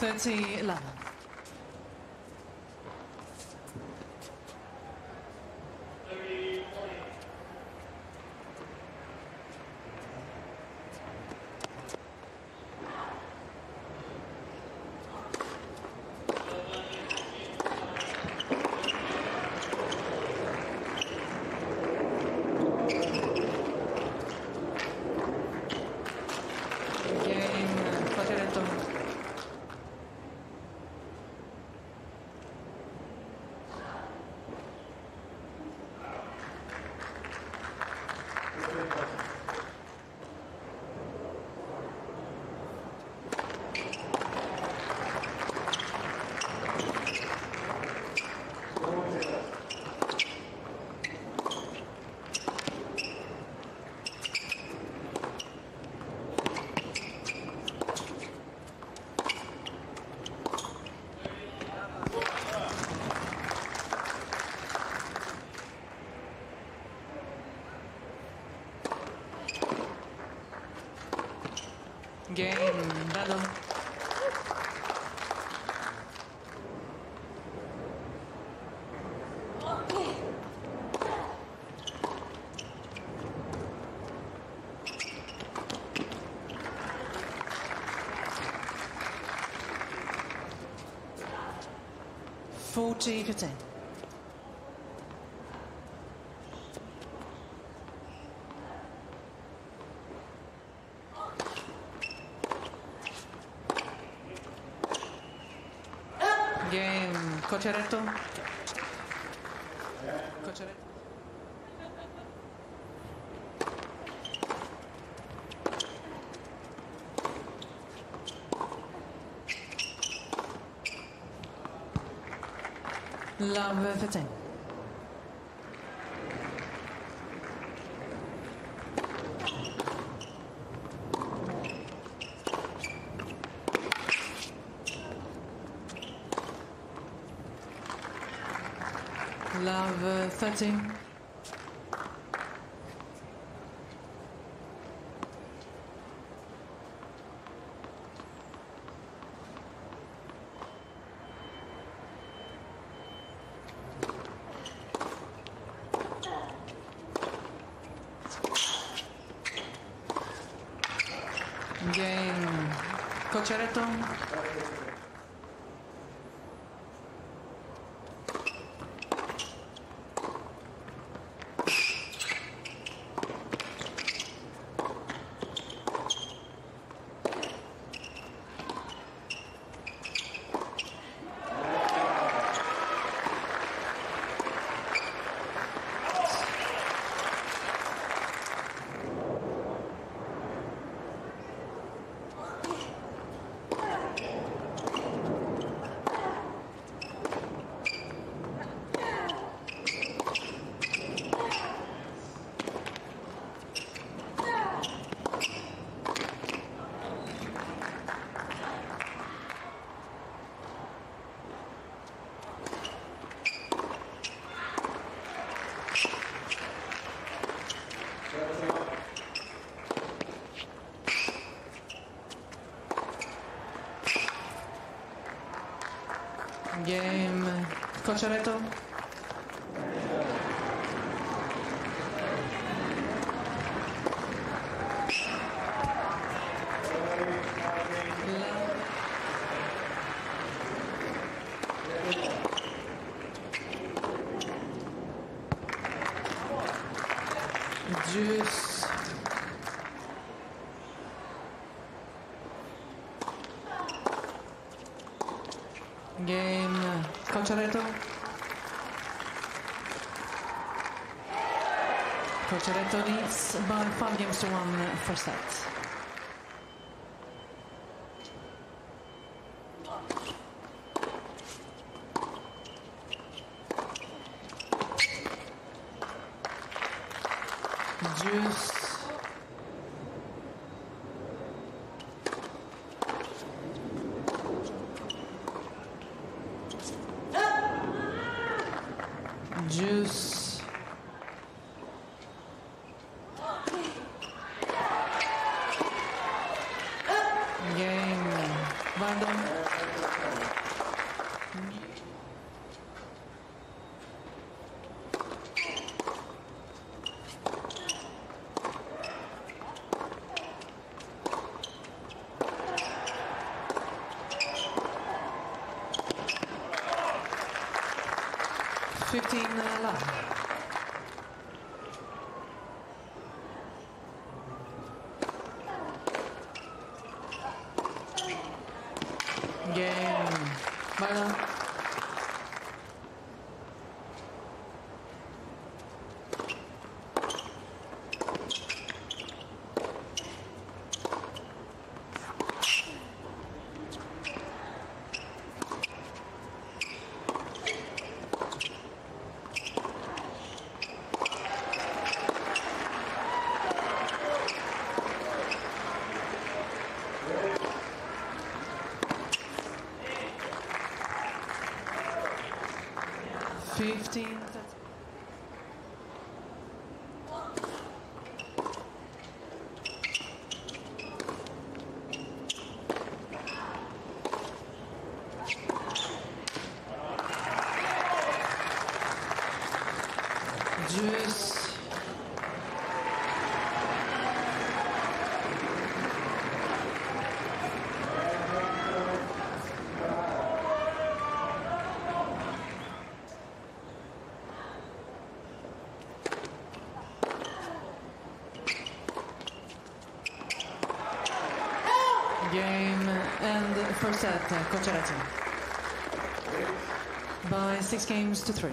30-11. Game battle. Forty for 10. Cocciaretto. Cocciaretto. Love for 10. Love 13. Game Cocciaretto. Game Cocciaretto. Juice. Game Cocciaretto. Cocciaretto leads by 5 games to 1 for sets. Juice. Juice. Game raccomando. Game and first set, Cocciaretto by 6 games to 3.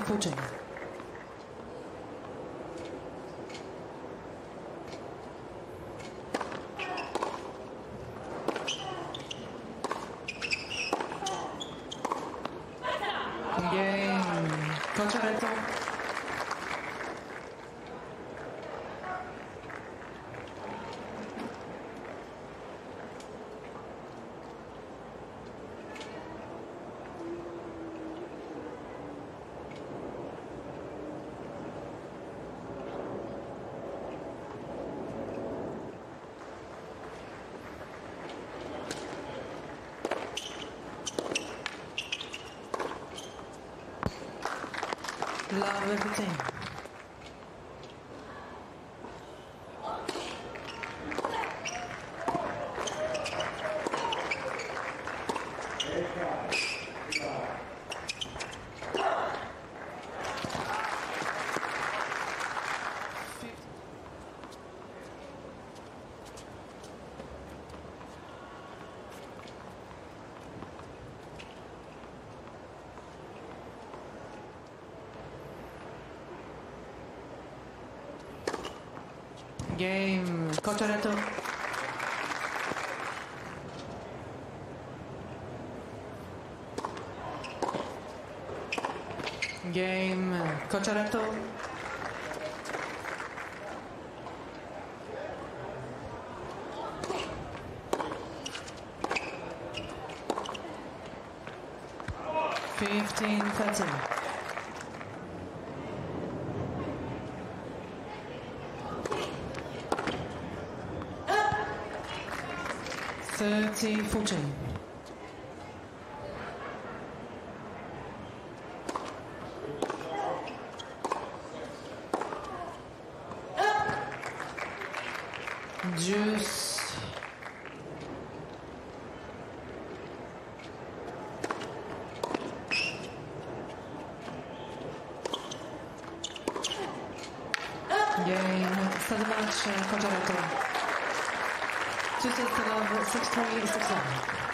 Fuggendo. love everything. Game, Cocciaretto. Game, Cocciaretto. Oh. 15-13. Team 14. Juice. Game. Set match. Cocciaretto. 2 sets to love, 6-20, 6-11.